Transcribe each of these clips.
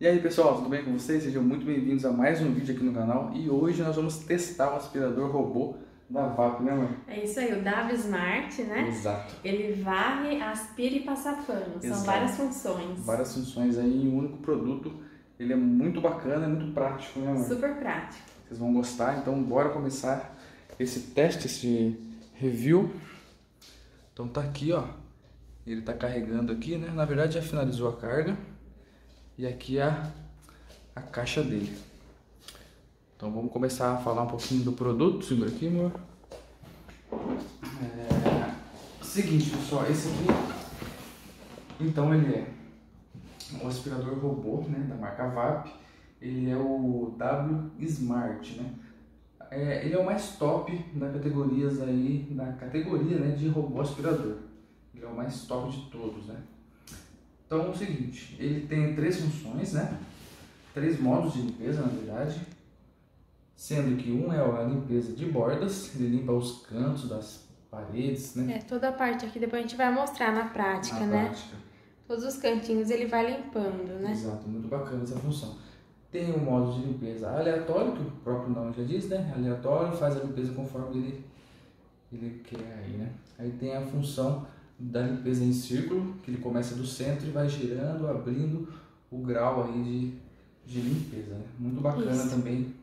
E aí pessoal, tudo bem com vocês? Sejam muito bem-vindos a mais um vídeo aqui no canal e hoje nós vamos testar o aspirador robô da WAP, né mãe? É isso aí, o Wsmart, né? Exato. Ele varre, aspira e passa pano, são várias funções. Várias funções aí em um único produto, ele é muito bacana, é muito prático, né mãe? Super prático. Vocês vão gostar, então bora começar esse teste, esse review. Então tá aqui ó, ele tá carregando aqui, né? Na verdade já finalizou a carga. E aqui a caixa dele. Então vamos começar a falar um pouquinho do produto. Segura aqui, amor. Seguinte, pessoal. Esse aqui, então ele é um aspirador robô, né, da marca WAP. Ele é o Wsmart, né. Ele é o mais top da categorias aí, da categoria, né, de robô aspirador. Ele é o mais top de todos, né. Então é o seguinte, ele tem três funções, né? Três modos de limpeza, na verdade. Sendo que um é a limpeza de bordas, ele limpa os cantos das paredes, né? É, toda a parte aqui, depois a gente vai mostrar na prática, né? Todos os cantinhos ele vai limpando, né? Exato, muito bacana essa função. Tem o modo de limpeza aleatório, que o próprio nome já diz, né? Aleatório, faz a limpeza conforme ele quer aí, né? Aí tem a função da limpeza em círculo, que ele começa do centro e vai girando, abrindo o grau aí de limpeza, né? Muito bacana. Isso. Também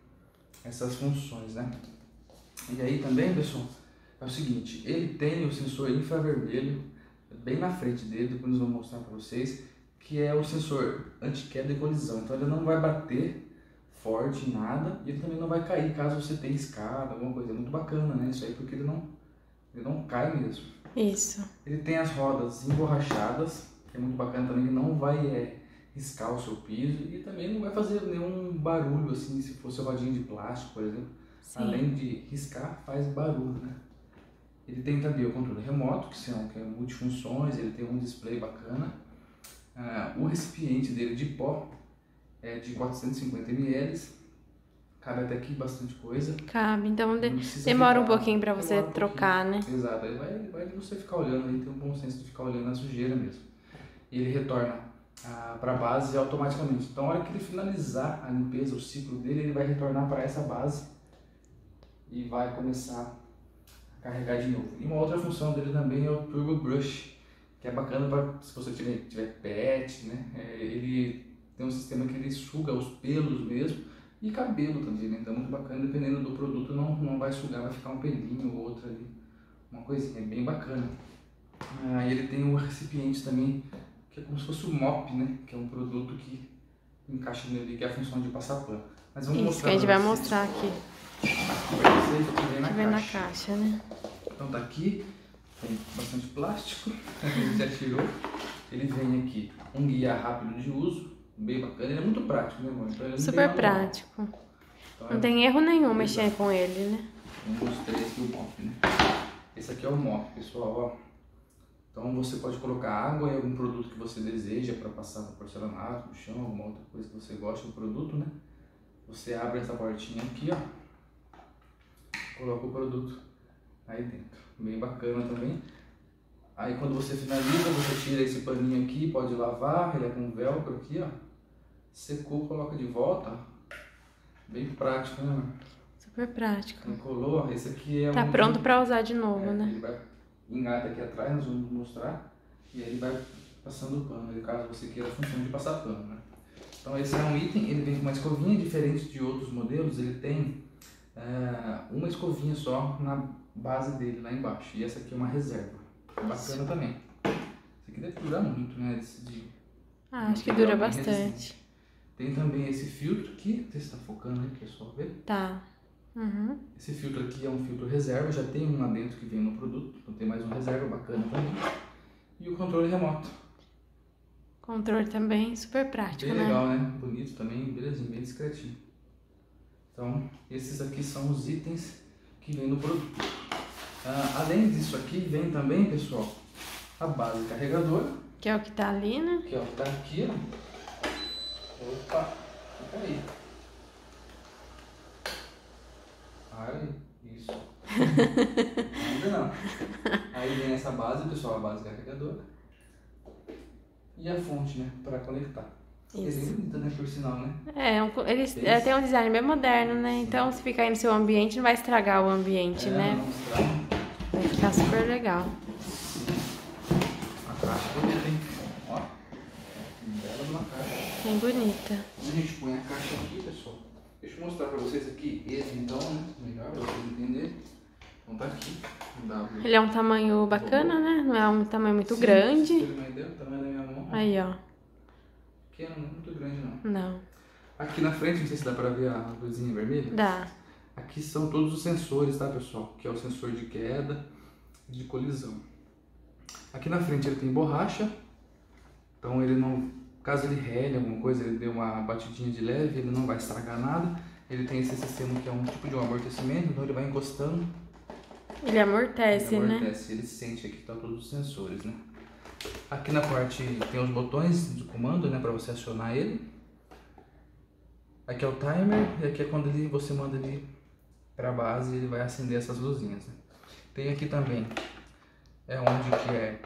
essas funções, né? E aí também, pessoal, é o seguinte, ele tem o sensor infravermelho bem na frente dele, depois nós vamos mostrar para vocês, que é o sensor anti-queda e colisão. Então ele não vai bater forte em nada e ele também não vai cair caso você tenha escada, alguma coisa. Muito bacana, né? Isso aí, porque ele não cai mesmo. Isso. Ele tem as rodas emborrachadas, que é muito bacana também, ele não vai riscar o seu piso e também não vai fazer nenhum barulho, assim, se fosse rodinha de plástico, por exemplo. Sim. Além de riscar, faz barulho, né? Ele tem também o controle remoto, que é multifunções, ele tem um display bacana. O recipiente dele de pó é de 450 ml. Cabe até aqui bastante coisa. Cabe, então demora um pouquinho pra você trocar, né? Exato, aí vai você ficar olhando, aí tem um bom senso de ficar olhando a sujeira mesmo. E ele retorna pra base automaticamente. Então, na hora que ele finalizar a limpeza, o ciclo dele, ele vai retornar pra essa base e vai começar a carregar de novo. E uma outra função dele também é o Turbo Brush, que é bacana pra, se você tiver pet, né? Ele tem um sistema que ele suga os pelos mesmo. E cabelo também, né? Então muito bacana, dependendo do produto não vai sugar, vai ficar um pelinho ou outro ali, uma coisinha bem bacana. Ele tem um recipiente também, que é como se fosse o MOP, né? Que é um produto que encaixa nele, que é a função de passar pano. Mas vamos mostrar. Isso que a gente vai mostrar aqui. Que vem na caixa, né? Então tá aqui, tem bastante plástico, a gente já tirou. Ele vem aqui, um guia rápido de uso. Bem bacana, ele é muito prático, né, amor? Então, super prático. Então, não tem erro nenhum mexer com ele, né? Um dos três do MOP, né? Esse aqui é o MOP, pessoal, ó. Então você pode colocar água e algum produto que você deseja para passar no porcelanato, no chão, alguma outra coisa que você gosta do produto, né? Você abre essa portinha aqui, ó. Coloca o produto aí dentro. Bem bacana também. Aí quando você finaliza, você tira esse paninho aqui, pode lavar, ele é com velcro aqui, ó. Secou, coloca de volta. Bem prático, né? Super prático. Então, colou, ó. Esse aqui é tá um pronto para usar de novo, né? Ele vai engata aqui atrás, nós vamos mostrar. E aí ele vai passando o pano, caso você queira a função de passar pano, né? Então esse é um item, ele vem com uma escovinha, diferente de outros modelos. Ele tem uma escovinha só na base dele, lá embaixo. E essa aqui é uma reserva. Bacana. Isso. Também. Esse aqui deve durar muito, né? Acho que dura bastante. Resistente. Tem também esse filtro aqui, você está focando aí, pessoal, ver? Tá. Uhum. Esse filtro aqui é um filtro reserva, já tem um lá dentro que vem no produto, então tem mais um reserva bacana também. E o controle remoto. Controle também, super prático, bem, né? Legal, né? Bonito também, belezinho, bem discretinho. Então, esses aqui são os itens que vem no produto. Além disso aqui, vem também, pessoal, a base carregadora. Que é o que tá ali, né? Que é o que tá aqui, ó. Opa, fica aí. Ai, isso. Ainda não. Aí vem essa base, pessoal, a base carregadora. E a fonte, né, para conectar. Isso. É bem bonito, né? Por sinal, né? Ele tem um design bem moderno, né? Então, se ficar aí no seu ambiente, não vai estragar o ambiente, né? Não estraga. Vai ficar super legal. A caixa bonita, hein? Ó. Bela de uma caixa. Bem bonita. A gente põe a caixa aqui, pessoal. Deixa eu mostrar pra vocês aqui. Esse, então, né? Melhor pra vocês entenderem. Então, tá aqui. Ele é um tamanho bacana, né? Não é um tamanho muito grande. O tamanho da minha mão. Aí, ó. Não é muito grande, não. Não. Aqui na frente, não sei se dá pra ver a luzinha vermelha. Dá. Aqui são todos os sensores, tá, pessoal? Que é o sensor de queda e de colisão. Aqui na frente ele tem borracha. Então ele não... Caso ele rele alguma coisa, ele dê uma batidinha de leve, ele não vai estragar nada. Ele tem esse sistema que é um tipo de um amortecimento, então ele vai encostando. Ele amortece, né? Ele amortece, ele sente aqui, tá, todos os sensores, né? Aqui na parte tem os botões de comando, né, para você acionar ele. Aqui é o timer e aqui é quando ele, você manda ele para a base, ele vai acender essas luzinhas, né? Tem aqui também, onde que é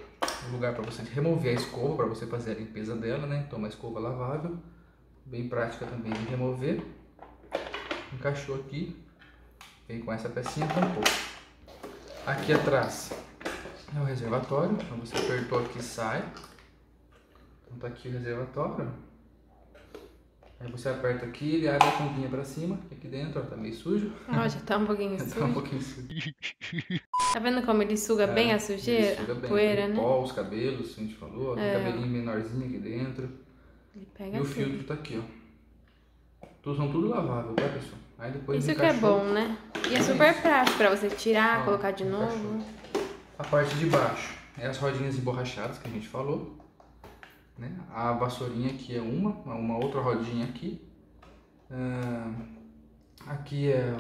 o lugar para você remover a escova, para você fazer a limpeza dela, né? Então uma escova lavável, bem prática também de remover. Encaixou aqui, vem com essa pecinha, tampou. Aqui atrás é o reservatório, então você apertou aqui e sai. Então tá aqui o reservatório. Aí você aperta aqui, ele abre a tampinha pra cima. Aqui dentro, ó, tá meio sujo. Ó, já tá um pouquinho sujo. Tá um pouquinho sujo. Tá vendo como ele suga bem a sujeira? Ele suga bem. Poeira, né? Pó, os cabelos, a gente falou. Tem cabelinho menorzinho aqui dentro. Ele pega e o filtro tá aqui, ó. Então, são tudo lavável, tá, pessoal? Aí depois isso encaixou. Que é bom, né? E é super prático pra você tirar, ó, colocar de novo. A parte de baixo é as rodinhas emborrachadas que a gente falou, né? A vassourinha aqui é uma outra rodinha aqui. Aqui é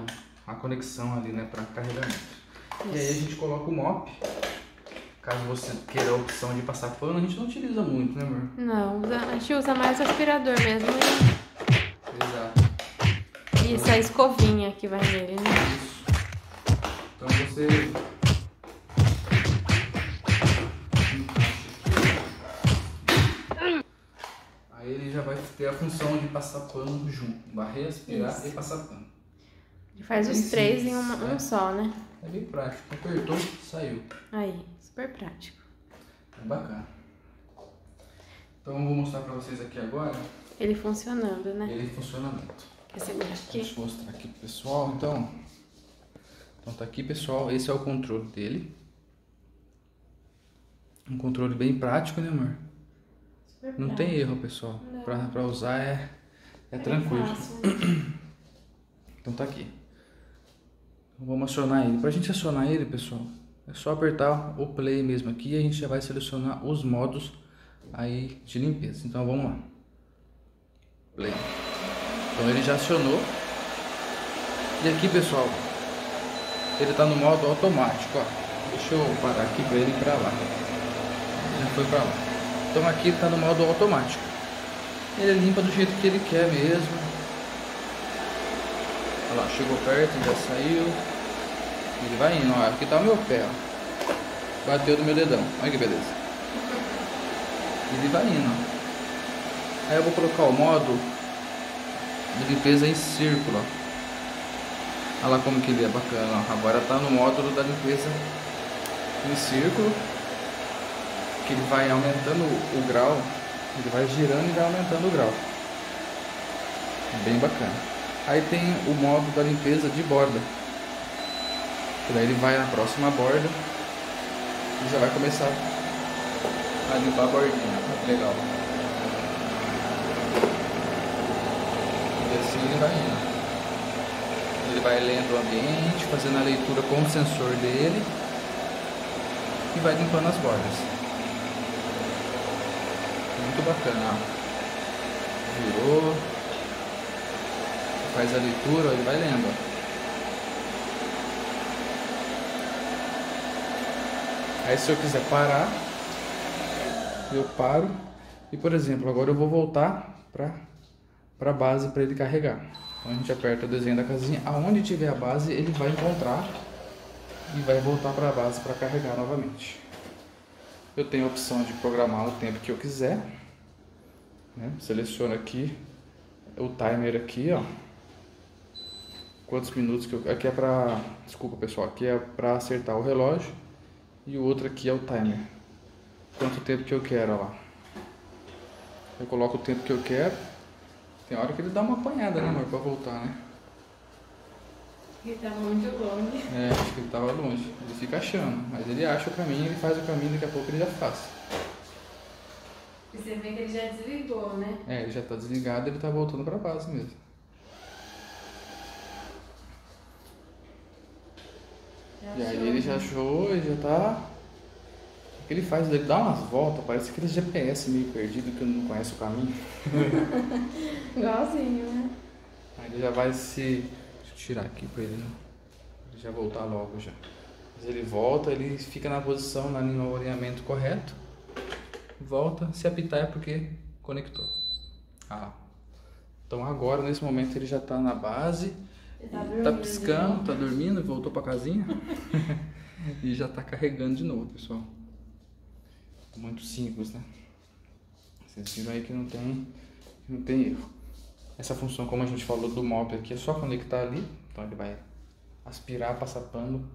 a conexão ali, né, para carregamento. Isso. E aí a gente coloca o mop. Caso você queira a opção de passar pano, a gente não utiliza muito, né, amor? Não, a gente usa mais o aspirador mesmo. Exato. Isso, a escovinha que vai nele, né? Isso. Então você... Ele já vai ter a função de passar pano junto. Varrer, aspirar e passar pano. Ele faz os três em um só, né? É bem prático. Apertou, saiu. Aí, super prático. É bacana. Então eu vou mostrar pra vocês aqui agora. Ele funcionando, né? Ele em funcionamento. Quer segurar aqui? Deixa eu mostrar aqui pro pessoal, então. Então tá aqui, pessoal. Esse é o controle dele. Um controle bem prático, né, amor? Não tem erro, pessoal. Pra usar é tranquilo. Fácil, né? Então tá aqui. Então, vamos acionar ele. Pra gente acionar ele, pessoal, é só apertar o play mesmo aqui e a gente já vai selecionar os modos aí de limpeza. Então vamos lá. Play. Então ele já acionou. E aqui, pessoal, ele tá no modo automático, ó. Deixa eu parar aqui pra ele ir pra lá. Já foi pra lá. Então aqui está no modo automático. Ele limpa do jeito que ele quer mesmo. Olha lá, chegou perto, já saiu. Ele vai indo, ó. Aqui está o meu pé, ó. Bateu no meu dedão. Olha que beleza. Ele vai indo, ó. Aí eu vou colocar o modo de limpeza em círculo, ó. Olha lá como que ele é bacana, ó. Agora está no módulo da limpeza em círculo. Que ele vai aumentando o grau, ele vai girando e vai aumentando o grau. Bem bacana. Aí tem o modo da limpeza de borda. Daí ele vai na próxima borda e já vai começar a limpar a bordinha. Legal. E assim ele vai indo. Ele vai lendo o ambiente, fazendo a leitura com o sensor dele e vai limpando as bordas. Muito bacana, virou, faz a leitura, ele vai lendo, ó. Aí se eu quiser parar, eu paro e, por exemplo, agora eu vou voltar pra base para ele carregar. Então a gente aperta o desenho da casinha, aonde tiver a base ele vai encontrar e vai voltar para a base para carregar novamente. Eu tenho a opção de programar o tempo que eu quiser. né? Seleciona aqui o timer aqui, ó, quantos minutos que eu... aqui é pra, desculpa pessoal, aqui é pra acertar o relógio, e o outro aqui é o timer, quanto tempo que eu quero, ó lá. Eu coloco o tempo que eu quero. Tem hora que ele dá uma apanhada, né, mãe, pra voltar, né? Ele tava muito longe. É, acho que ele tava longe. Ele fica achando, mas ele acha o caminho, ele faz o caminho, daqui a pouco ele já faz. E você vê que ele já desligou, né? É, ele já tá desligado, ele tá voltando pra base mesmo. Já e achou, aí ele já achou e já tá... O que ele faz, ele dá umas voltas, parece aquele GPS meio perdido, que ele não conhece o caminho. Igualzinho, né? Aí ele já vai se... tirar aqui para ele já voltar logo já. Mas ele volta, ele fica na posição, no alinhamento correto. Volta, se apitar é porque conectou. Ah. Então agora, nesse momento, ele já está na base. Está piscando, está dormindo, voltou para casinha. E já está carregando de novo, pessoal. Muito simples, né? Vocês viram aí que não tem erro. Essa função, como a gente falou do mop aqui, é só conectar ali. Então ele vai aspirar, passar pano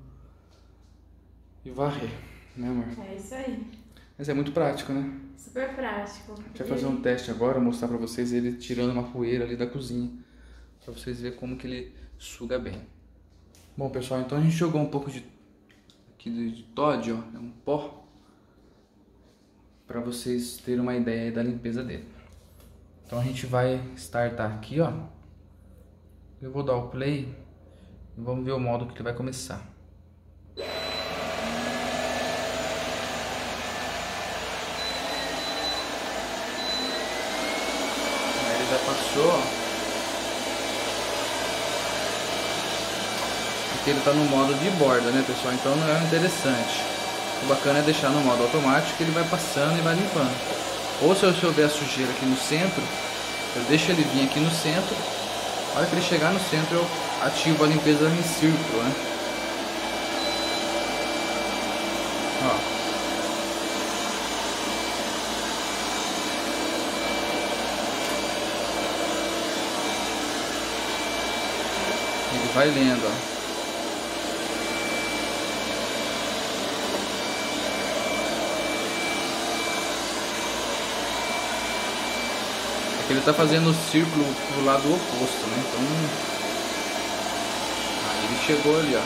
e varrer, né, amor? É isso aí. Mas é muito prático, né? Super prático. A gente vai fazer um teste agora, mostrar pra vocês ele tirando uma poeira ali da cozinha, pra vocês verem como que ele suga bem. Bom, pessoal, então a gente jogou um pouco de Toddy, ó, é um pó, pra vocês terem uma ideia aí da limpeza dele. Então a gente vai startar aqui, ó. Eu vou dar o play e vamos ver o modo que ele vai começar. Aí ele já passou, ó. Aqui ele tá no modo de borda, né, pessoal? Então não é interessante. O bacana é deixar no modo automático, ele vai passando e vai limpando. Ou se eu souber a sujeira aqui no centro, eu deixo ele vir aqui no centro. A hora que ele chegar no centro, eu ativo a limpeza em círculo, né? Ó. Ele vai lendo, ó. Ele está fazendo o círculo pro lado oposto, né? Então, aí ele chegou ali, ó.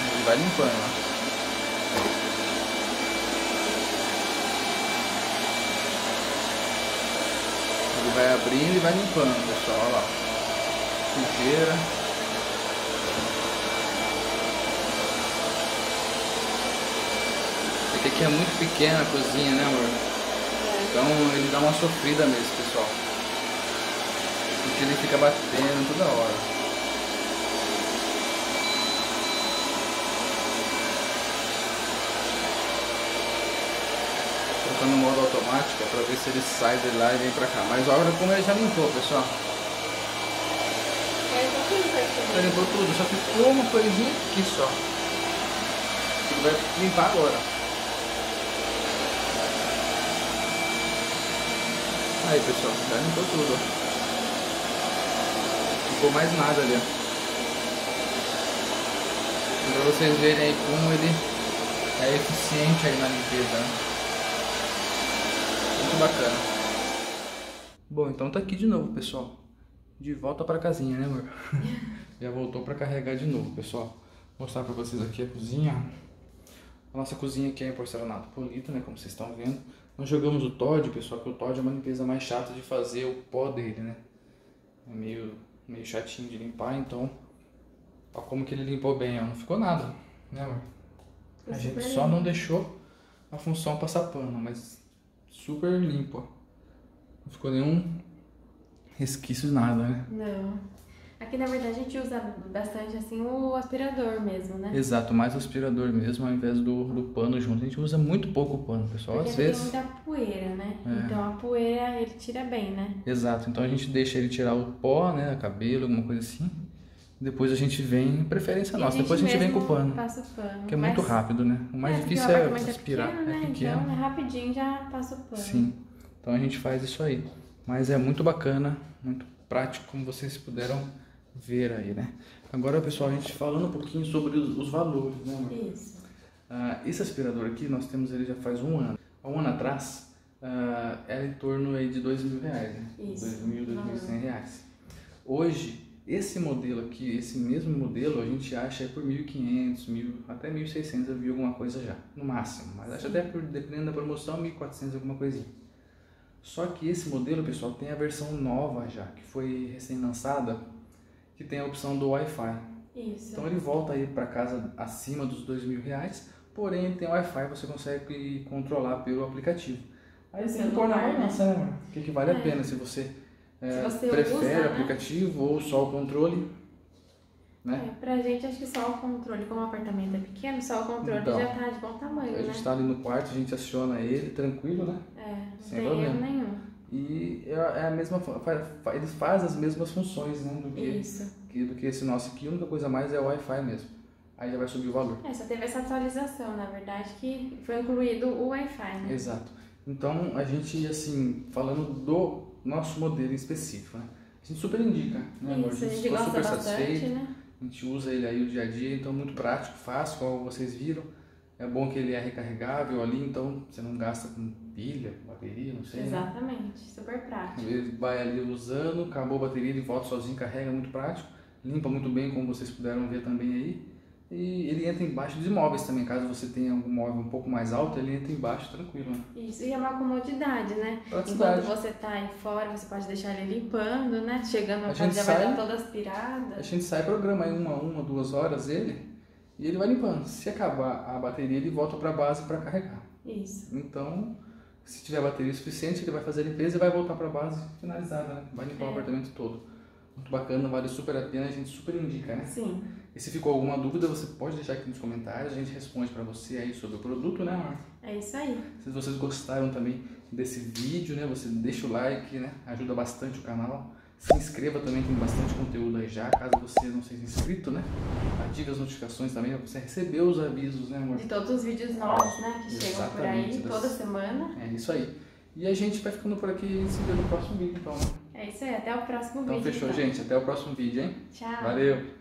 Ele vai limpando, ó. Ele vai abrindo e vai limpando, pessoal, olha lá. Sujeira. Aqui é muito pequena a cozinha, né, amor? Então ele dá uma sofrida mesmo, pessoal, porque ele fica batendo toda hora. Colocando no modo automático para ver se ele sai de lá e vem pra cá. Mas olha como ele já limpou, pessoal. Já limpou tudo, só ficou uma coisinha aqui só. Ele vai limpar agora. Aí, pessoal, já limpou tudo, ó. Ficou mais nada ali, ó. Pra vocês verem aí como ele é eficiente aí na limpeza, né? Muito bacana. Bom, então tá aqui de novo, pessoal. De volta pra casinha, né, amor? Já voltou pra carregar de novo, pessoal. Vou mostrar pra vocês aqui a cozinha. A nossa cozinha aqui é em porcelanato polido, né, como vocês estão vendo. Nós jogamos o Toddy, pessoal, que o Toddy é uma limpeza mais chata de fazer o pó dele, né? É meio chatinho de limpar, então... Ó, como que ele limpou bem, ó. Não ficou nada, né, amor? A gente só limpo. Não deixou a função passar pano, mas super limpo, ó. Não ficou nenhum resquício, nada, né? Não. Aqui, na verdade, a gente usa bastante, assim, o aspirador mesmo, né? Exato, mais o aspirador mesmo, ao invés do pano junto. A gente usa muito pouco o pano, pessoal, porque às vezes... tem muita poeira, né? É. Então, a poeira, ele tira bem, né? Exato, então a gente deixa ele tirar o pó, né, cabelo, alguma coisa assim. Depois a gente vem, preferência nossa, depois a gente vem com o pano. Passa o pano. Que é muito rápido, né? O mais difícil é aspirar. É pequeno, né? Então, rapidinho já passa o pano. Sim. Então a gente faz isso aí. Mas é muito bacana, muito prático, como vocês puderam ver aí, né? Agora, pessoal, a gente falando um pouquinho sobre os valores, né, mãe? Isso. Esse aspirador aqui, nós temos ele já faz um ano. Há um ano atrás, era em torno aí de R$2.000, né? Isso. R$2.000, R$2.100. Hoje, esse modelo aqui, esse mesmo modelo, a gente acha por R$1.500, até R$1.600 eu vi alguma coisa já, no máximo. Mas acho até, dependendo da promoção, R$1.400 alguma coisinha. Só que esse modelo, pessoal, tem a versão nova já, que foi recém-lançada, que tem a opção do Wi-Fi. Isso. Então ele volta aí para casa acima dos R$2.000, porém tem Wi-Fi, você consegue controlar pelo aplicativo. Aí você torna uma balança, né? O que vale a pena se você... Se você prefere o aplicativo, né? Ou só o controle, né? Pra gente acho que só o controle, como o apartamento é pequeno, só o controle então, já tá de bom tamanho, né? A gente tá ali no quarto, a gente aciona ele, tranquilo, né? Sem problema nenhum. E é a mesma, eles fazem as mesmas funções, né? Do que esse nosso aqui, a única coisa mais é o Wi-Fi mesmo. Aí já vai subir o valor. Só teve essa atualização, na verdade, que foi incluído o Wi-Fi, né? Exato. Então, a gente, assim, falando do... nosso modelo em específico, né? A gente super indica, né, amor? A gente ficou super satisfeito, né? A gente usa ele aí o dia a dia, então muito prático, fácil, como vocês viram. É bom que ele é recarregável ali, então você não gasta com pilha, bateria, não sei. Exatamente, né? Super prático. Ele vai ali usando, acabou a bateria, ele volta sozinho, carrega, muito prático. Limpa muito bem, como vocês puderam ver também aí. E ele entra embaixo dos móveis também, caso você tenha algum móvel um pouco mais alto, ele entra embaixo tranquilo. Né? Isso, e é uma comodidade, né? Praticidade. Enquanto você tá aí fora, você pode deixar ele limpando, né? Chegando na casa já vai dar toda aspirada. A gente sai, programa aí duas horas ele, e ele vai limpando. Se acabar a bateria, ele volta pra base para carregar. Isso. Então, se tiver bateria suficiente, ele vai fazer a limpeza e vai voltar pra base finalizada, né? Vai limpar o apartamento todo. Muito bacana, vale super a pena, a gente super indica, né? Sim. E se ficou alguma dúvida, você pode deixar aqui nos comentários, a gente responde para você aí sobre o produto, né, Mar? É isso aí. Se vocês gostaram também desse vídeo, né, você deixa o like, né, ajuda bastante o canal. Se inscreva também, tem bastante conteúdo aí já, caso você não seja inscrito, né? Ative as notificações também, pra você receber os avisos, né, amor? De todos os vídeos novos, né, que chegam por aí toda semana. É isso aí. E a gente vai ficando por aqui e se vê no próximo vídeo, então. É isso aí, até o próximo vídeo. Então fechou, gente. Até o próximo vídeo, hein? Tchau. Valeu.